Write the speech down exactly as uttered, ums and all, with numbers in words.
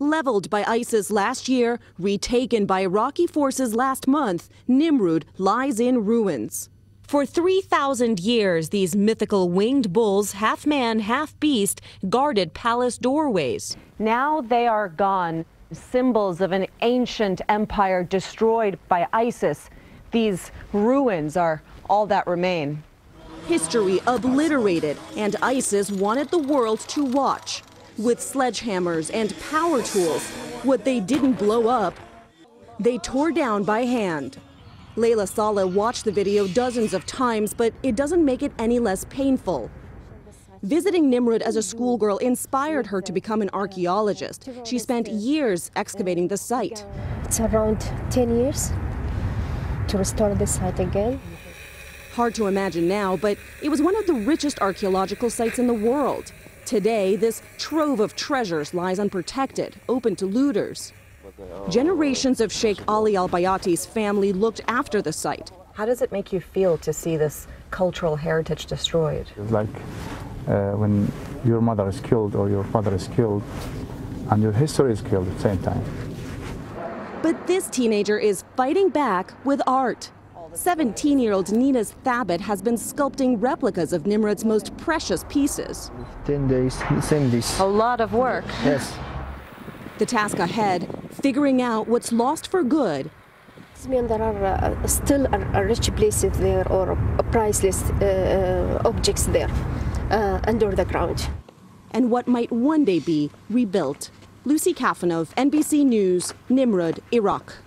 Leveled by ISIS last year, retaken by Iraqi forces last month, Nimrud lies in ruins. For three thousand years, these mythical winged bulls, half man, half beast, guarded palace doorways. Now they are gone, symbols of an ancient empire destroyed by ISIS. These ruins are all that remain. History obliterated, and ISIS wanted the world to watch. With sledgehammers and power tools, what they didn't blow up, they tore down by hand. Leila Saleh watched the video dozens of times, but it doesn't make it any less painful. Visiting Nimrud as a schoolgirl inspired her to become an archaeologist. She spent years excavating the site. It's around ten years to restore the site again. Hard to imagine now, but it was one of the richest archaeological sites in the world. Today, this trove of treasures lies unprotected, open to looters. Generations of Sheikh Ali al-Bayati's family looked after the site. How does it make you feel to see this cultural heritage destroyed? It's like uh, when your mother is killed or your father is killed and your history is killed at the same time. But this teenager is fighting back with art. seventeen-year-old Nina Thabit has been sculpting replicas of Nimrud's most precious pieces. Ten days, same days. A lot of work. Yes. The task ahead, figuring out what's lost for good. I mean, there are uh, still a, a rich places there or a priceless uh, objects there uh, under the ground. And what might one day be rebuilt. Lucy Kafanov, N B C News, Nimrud, Iraq.